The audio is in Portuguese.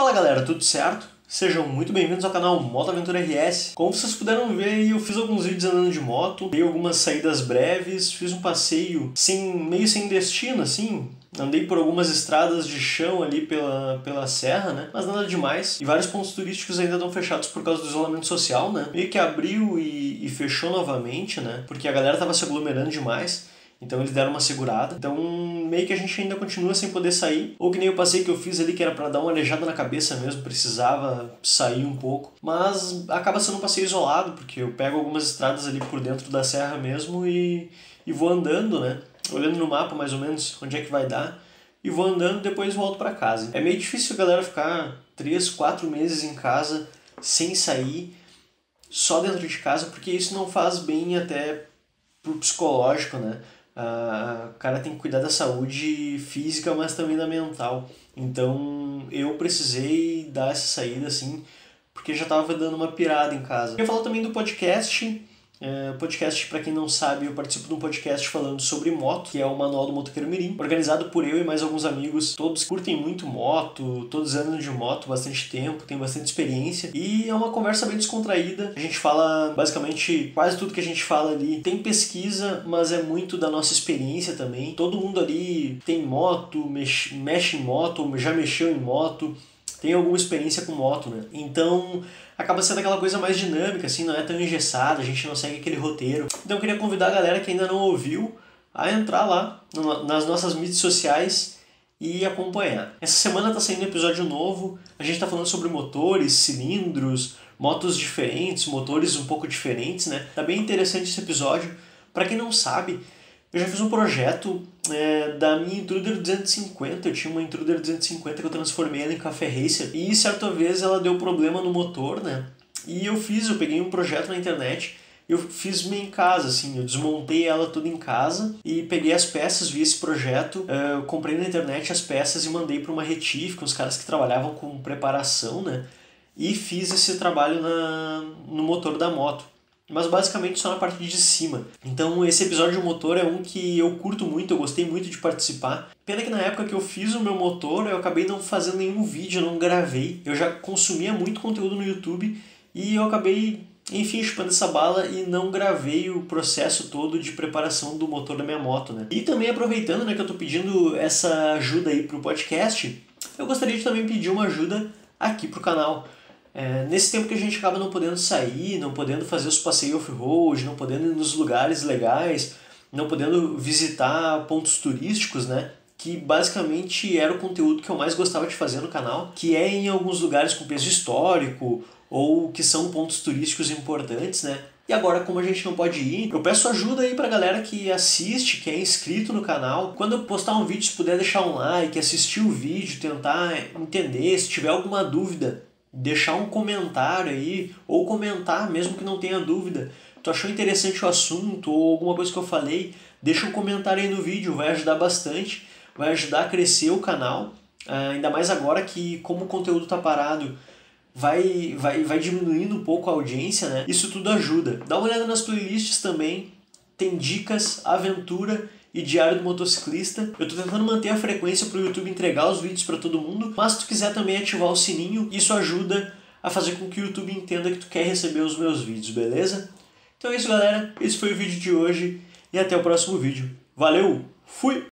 Fala galera, tudo certo? Sejam muito bem-vindos ao canal Moto Aventura RS. Como vocês puderam ver, eu fiz alguns vídeos andando de moto, dei algumas saídas breves, fiz um passeio meio sem destino, assim. Andei por algumas estradas de chão ali pela serra, né? Mas nada demais. E vários pontos turísticos ainda estão fechados por causa do isolamento social, né? Meio que abriu e fechou novamente, né? Porque a galera tava se aglomerando demais. Então eles deram uma segurada. Então meio que a gente ainda continua sem poder sair. Ou que nem o passeio que eu fiz ali, que era pra dar uma aleijada na cabeça mesmo. Precisava sair um pouco. Mas acaba sendo um passeio isolado, porque eu pego algumas estradas ali por dentro da serra mesmo e vou andando, né? Olhando no mapa mais ou menos onde é que vai dar. E vou andando, depois volto pra casa. É meio difícil a galera ficar 3, 4 meses em casa sem sair, só dentro de casa, porque isso não faz bem até pro psicológico, né? O cara tem que cuidar da saúde física, mas também da mental. Então eu precisei dar essa saída, assim, porque já tava dando uma pirada em casa. Eu falo também do podcast. Podcast, para quem não sabe, eu participo de um podcast falando sobre moto, que é o Manual do Motoqueiro Mirim, organizado por eu e mais alguns amigos. Todos curtem muito moto, todos andam de moto bastante tempo, tem bastante experiência, e é uma conversa bem descontraída. A gente fala basicamente quase tudo que a gente fala ali. Tem pesquisa, mas é muito da nossa experiência também. Todo mundo ali tem moto, mexe em moto, já mexeu em moto, tem alguma experiência com moto, né? Então acaba sendo aquela coisa mais dinâmica, assim, não é tão engessada, a gente não segue aquele roteiro. Então eu queria convidar a galera que ainda não ouviu a entrar lá nas nossas mídias sociais e acompanhar. Essa semana tá saindo um episódio novo, a gente tá falando sobre motores, cilindros, motos diferentes, motores um pouco diferentes, né? Tá bem interessante esse episódio. Pra quem não sabe, eu já fiz um projeto da minha Intruder 250, eu tinha uma Intruder 250 que eu transformei ela em Café Racer, e certa vez ela deu problema no motor, né? E eu peguei um projeto na internet, eu fiz meio em casa, assim, eu desmontei ela toda em casa e peguei as peças, vi esse projeto, eu comprei na internet as peças e mandei para uma retífica, uns caras que trabalhavam com preparação, né? E fiz esse trabalho no motor da moto. Mas basicamente só na parte de cima. Então esse episódio de motor é um que eu curto muito, eu gostei muito de participar. Pena que na época que eu fiz o meu motor, eu acabei não fazendo nenhum vídeo, eu não gravei. Eu já consumia muito conteúdo no YouTube e eu acabei, enfim, chupando essa bala e não gravei o processo todo de preparação do motor da minha moto, né? E também aproveitando, né, que eu tô pedindo essa ajuda aí pro podcast, eu gostaria de também pedir uma ajuda aqui pro canal. Nesse tempo que a gente acaba não podendo sair, não podendo fazer os passeios off-road, não podendo ir nos lugares legais, não podendo visitar pontos turísticos, né? Que basicamente era o conteúdo que eu mais gostava de fazer no canal, que é em alguns lugares com peso histórico ou que são pontos turísticos importantes, né? E agora, como a gente não pode ir, eu peço ajuda aí pra galera que assiste, que é inscrito no canal. Quando eu postar um vídeo, se puder deixar um like, assistir o vídeo, tentar entender, se tiver alguma dúvida, deixar um comentário aí, ou comentar mesmo que não tenha dúvida. Tu achou interessante o assunto ou alguma coisa que eu falei? Deixa um comentário aí no vídeo, vai ajudar bastante, vai ajudar a crescer o canal. Ainda mais agora que, como o conteúdo tá parado, vai diminuindo um pouco a audiência, né? Isso tudo ajuda. Dá uma olhada nas playlists também, tem dicas, aventura e diário do motociclista. Eu tô tentando manter a frequência para o YouTube entregar os vídeos para todo mundo, mas se tu quiser também ativar o sininho, isso ajuda a fazer com que o YouTube entenda que tu quer receber os meus vídeos, beleza? Então é isso, galera. Esse foi o vídeo de hoje e até o próximo vídeo. Valeu, fui!